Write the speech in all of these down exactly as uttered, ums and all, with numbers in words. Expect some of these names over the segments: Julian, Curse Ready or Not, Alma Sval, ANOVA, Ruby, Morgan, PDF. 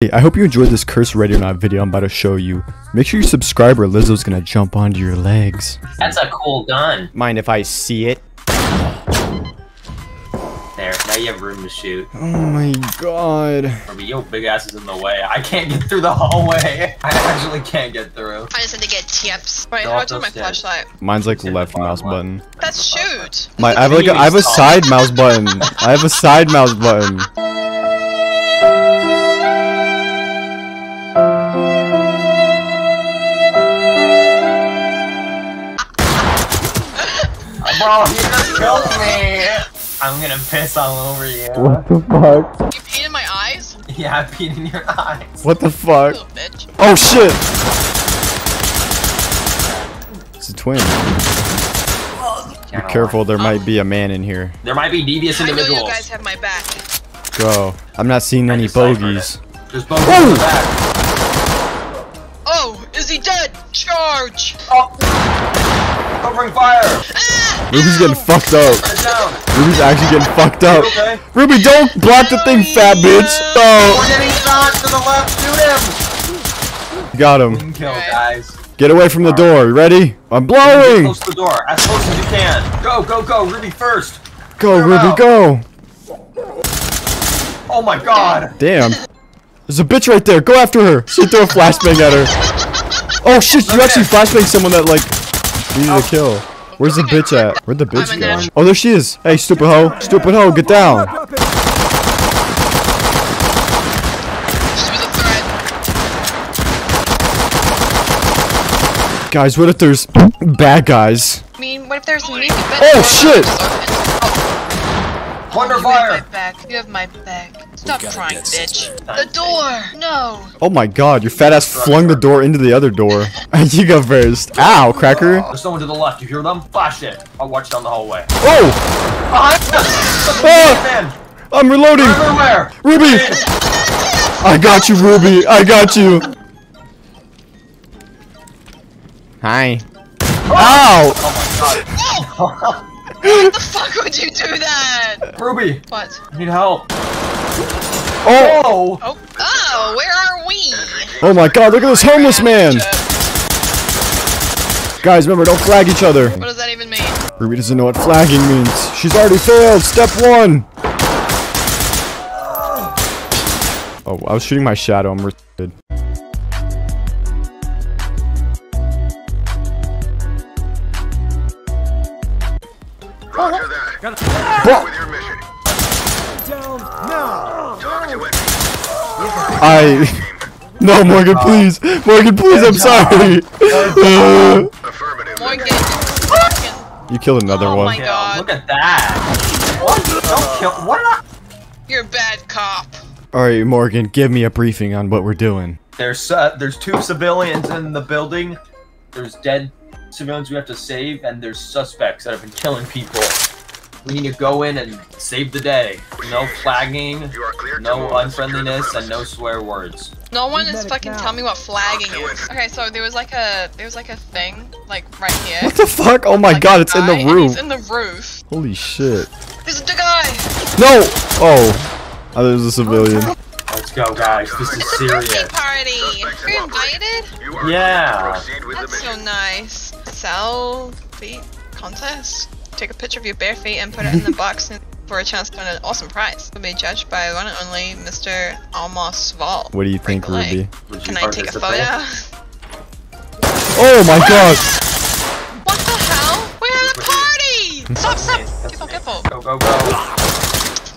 Hey, I hope you enjoyed this Curse Ready or Not video I'm about to show you. Make sure you subscribe or Lizzo's gonna jump onto your legs. That's a cool gun. Mind if I see it? There, now you have room to shoot. Oh my god. Ruby, your big ass is in the way. I can't get through the hallway. I actually can't get through. I just had to get tips. Wait, how do I turn my flashlight? Mine's like left mouse button. That's shoot. My, I have like a, I have a side mouse button. I have a side mouse button. Bro, you just killed me! I'm gonna piss all over you. What the fuck? You peed in my eyes? Yeah, I peed in your eyes. What the fuck? Little bitch. Oh shit! It's a twin. Be careful, there might be a man in here. There might be devious individuals. I know you guys have my back. Go. I'm not seeing any bogeys. There's bogeys in the back. Oh, is he dead? Charge! Oh! Covering fire! Ruby's getting fucked up. Ruby's actually getting fucked up. Okay? Ruby, don't block the thing, fat bitch. Oh. We're getting shots to the left. Shoot him. Got him. Kill, guys. Get away from the door. You ready? I'm blowing. Close the door as close as you can. Go, go, go. Ruby first. Go, Ruby, go. Oh my god. Damn. There's a bitch right there. Go after her. She threw a flashbang at her. Oh shit! You actually flashbang someone that like needed a kill. Where's the bitch at? Where'd the bitch go? Oh, there she is. Hey, stupid hoe. Stupid hoe, get down. She was a threat. Guys, what if there's bad guys? I mean, what if there's me? Oh, shit. Wonder fire. You have my back. You have my back. Stop crying, bitch. The door. No. Oh, my God. Your fat ass flung the door into the other door. You go first. Ow, cracker. There's someone to the left. You hear them? Flash it. I'll watch down the hallway. Oh. Oh. I'm reloading. Everywhere. Ruby. I got you, Ruby. I got you. Hi. Oh. Ow. Oh, my God. What the fuck would you do that? Ruby! What? I need help. Oh. oh! Oh, where are we? Oh my god, look at this homeless man! Guys, remember, don't flag each other. What does that even mean? Ruby doesn't know what flagging means. She's already failed! Step one! Oh, I was shooting my shadow. I'm retarded. Bro. I no Morgan, please, Morgan, please. I'm sorry. You killed another oh one. Oh my god! Look at that! What? Don't kill. What? I... You're a bad cop. All right, Morgan, give me a briefing on what we're doing. There's uh, there's two civilians in the building. There's dead civilians we have to save, and there's suspects that have been killing people. We need to go in and save the day. No flagging, no unfriendliness, and no swear words. No one is fucking telling me what flagging is. Okay, so there was like a there was like a thing like right here. What the fuck? Oh my god, it's in the roof. It's in the roof. Holy shit. There's a guy. No. Oh. Oh, there's a civilian. Let's go, guys. This is serious. It's a birthday party. Are you invited? Yeah. That's so nice. Sell the contest. Take a picture of your bare feet and put it in the box for a chance to win an awesome prize. You'll be judged by one and only Mister Alma Sval. What do you think, Ruby? Would Can you I take a photo? Oh my god! What the hell? We're at a party! Stop, stop! Careful, careful! Go, go, go!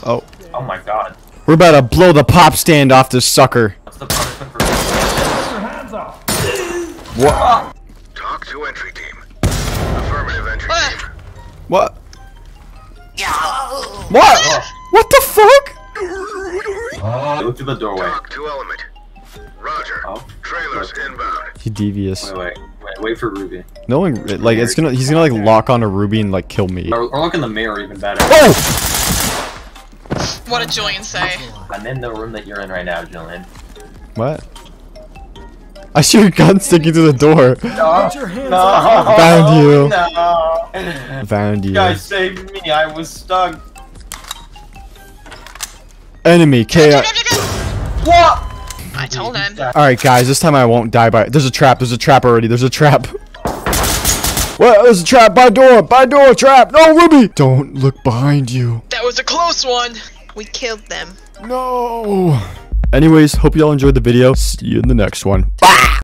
Oh. Oh my god. We're about to blow the pop stand off this sucker. What's the punishment for this? Get your hands off! What? Talk to entry team. Affirmative entry what? team. What? What? What? What the fuck? Uh, go through the doorway. Talk to element. Roger. Oh. Trailers okay. inbound. He devious. Wait, wait, wait, wait for Ruby. No one, like, it's gonna, he's gonna like lock onto Ruby and like kill me. Or, or lock in the mirror even better. Oh! What did Julian say? I'm in the room that you're in right now, Julian. What? I shoot a gun sticking through the door. No, no, found you. No. Found you. Guys, save me! I was stuck. Enemy K O. What? told him. Alright, guys, this time I won't die by- There's a trap, there's a trap already, there's a trap. Well, there's a trap, by door, by door, trap! No, Ruby! Don't look behind you. That was a close one. We killed them. No! Anyways, hope y'all enjoyed the video. See you in the next one. Bye!